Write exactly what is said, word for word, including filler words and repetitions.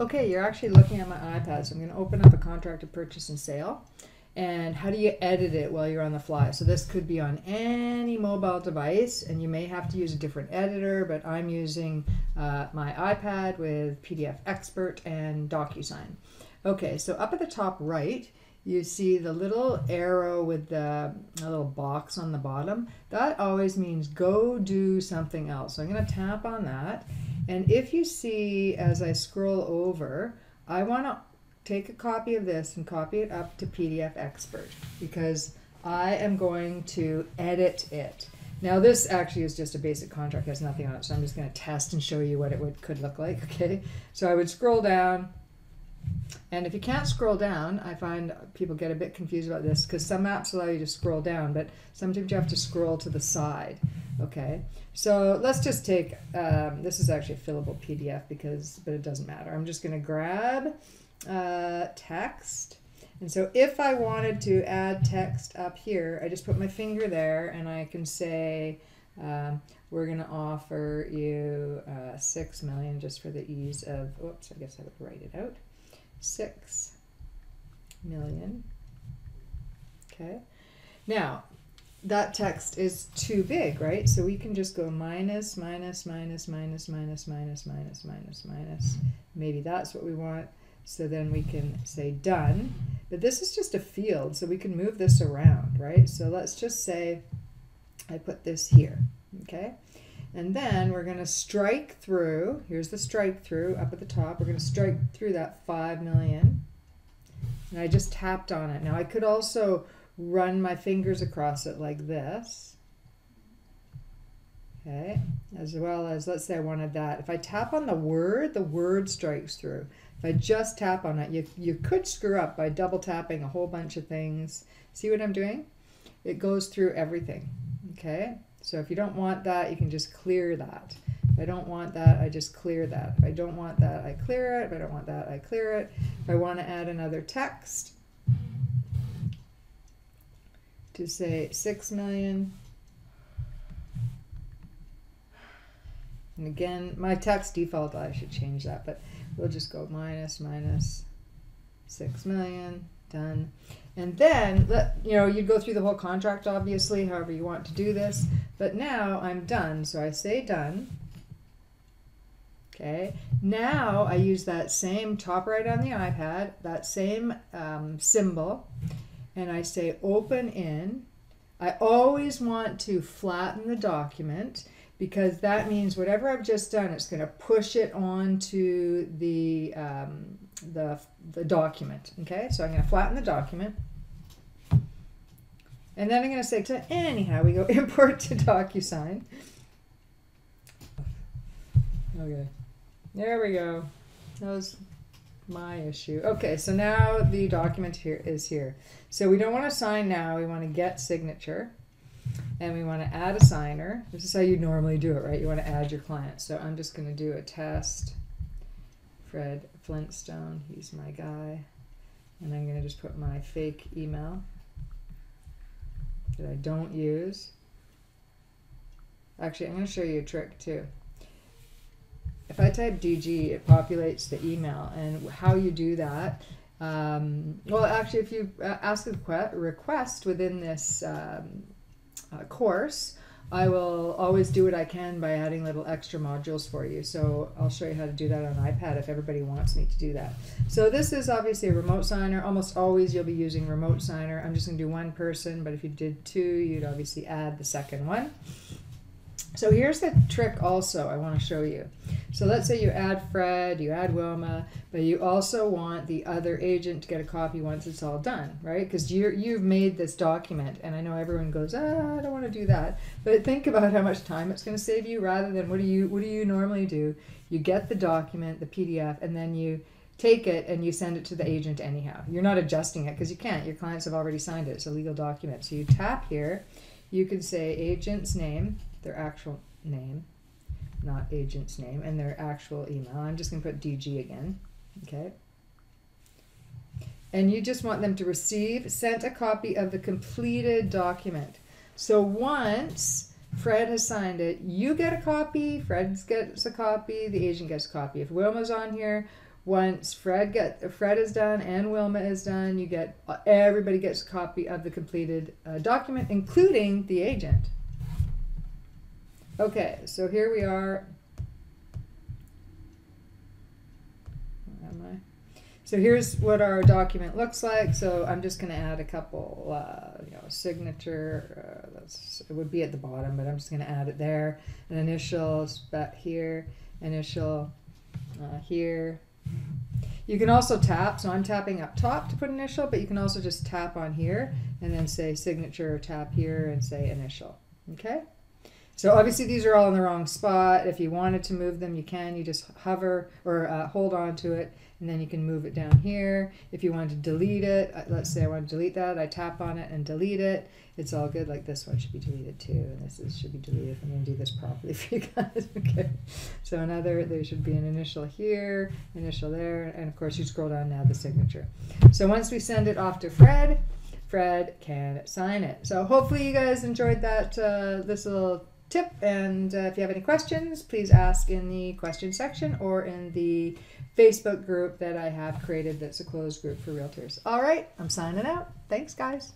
Okay, you're actually looking at my iPad, so I'm going to open up a contract of purchase and sale. And how do you edit it while you're on the fly? So this could be on any mobile device, and you may have to use a different editor, but I'm using uh, my iPad with P D F Expert and DocuSign. Okay, so up at the top right, you see the little arrow with the little box on the bottom. That always means go do something else. So I'm going to tap on that. And if you see, as I scroll over, I want to take a copy of this and copy it up to P D F Expert because I am going to edit it. Now this actually is just a basic contract, has nothing on it, so I'm just going to test and show you what it would, could look like. Okay, so I would scroll down. And if you can't scroll down, I find people get a bit confused about this because some apps allow you to scroll down, but sometimes you have to scroll to the side. Okay, so let's just take, um, this is actually a fillable P D F because, but it doesn't matter. I'm just going to grab uh, text. And so if I wanted to add text up here, I just put my finger there and I can say, um, we're going to offer you uh, six million just for the ease of, oops, I guess I would write it out. Six million. Okay, now that text is too big, right? So we can just go minus, minus, minus, minus, minus, minus, minus, minus, minus. Maybe that's what we want. So then we can say done. But this is just a field, so we can move this around, right? So let's just say I put this here, okay? And then we're going to strike through, here's the strike through up at the top, we're going to strike through that five million. And I just tapped on it. Now I could also run my fingers across it like this. Okay, as well as, let's say I wanted that. If I tap on the word, the word strikes through. If I just tap on it, you, you could screw up by double tapping a whole bunch of things. See what I'm doing? It goes through everything, okay? So if you don't want that, you can just clear that. If I don't want that, I just clear that. If I don't want that, I clear it. If I don't want that, I clear it. If I want to add another text to say six million. And again, my text default, I should change that, but we'll just go minus, minus six million. Done. And then, let, you know, you'd go through the whole contract, obviously, however you want to do this. But now I'm done. So I say done. Okay. Now I use that same top right on the iPad, that same um, symbol, and I say open in. I always want to flatten the document because that means whatever I've just done, it's going to push it onto the um, the the document. Okay, so I'm going to flatten the document, and then I'm going to say to anyhow we go import to DocuSign. Okay, there we go. That was my issue. Okay, so now the document here is here. So we don't want to sign now. We want to get signature, and we want to add a signer. This is how you normally do it, right? You want to add your client. So I'm just going to do a test. Fred Flintstone, he's my guy. And I'm gonna just put my fake email that I don't use. Actually, I'm gonna show you a trick too. If I type D G, it populates the email, and how you do that, um, well, actually, if you ask a request within this um, uh, course, I will always do what I can by adding little extra modules for you. So I'll show you how to do that on iPad if everybody wants me to do that. So this is obviously a remote signer. Almost always you'll be using remote signer. I'm just going to do one person, but if you did two, you'd obviously add the second one. So here's the trick also I want to show you. So let's say you add Fred, you add Wilma, but you also want the other agent to get a copy once it's all done, right? Because you're, you've made this document, and I know everyone goes, ah, I don't want to do that. But think about how much time it's going to save you rather than what do you, what do you normally do? You get the document, the P D F, and then you take it and you send it to the agent anyhow. You're not adjusting it because you can't. Your clients have already signed it. It's a legal document. So you tap here. You can say agent's name, their actual name, not agent's name, and their actual email. I'm just going to put D G again, okay? And you just want them to receive, sent a copy of the completed document. So once Fred has signed it, you get a copy, Fred gets a copy, the agent gets a copy. If Wilma's on here, Once Fred get Fred is done and Wilma is done, you get everybody gets a copy of the completed uh, document, including the agent. Okay, so here we are. Where am I? So here's what our document looks like. So I'm just going to add a couple, uh, you know, signature. Uh, that's it would be at the bottom, but I'm just going to add it there. An initial back here, initial uh, here. You can also tap, so I'm tapping up top to put initial, but you can also just tap on here and then say signature, or tap here and say initial. Okay? So obviously these are all in the wrong spot. If you wanted to move them, you can. You just hover or uh, hold on to it, and then you can move it down here. If you wanted to delete it, let's say I want to delete that, I tap on it and delete it. It's all good. Like this one should be deleted too, and this is, should be deleted. I'm going to do this properly for you guys. Okay. So another, there should be an initial here, initial there, and of course you scroll down now, the signature. So once we send it off to Fred, Fred can sign it. So hopefully you guys enjoyed that, uh, this little tip, and uh, if you have any questions, please ask in the question section or in the Facebook group that I have created, that's a closed group for realtors. All right, I'm signing out. Thanks, guys.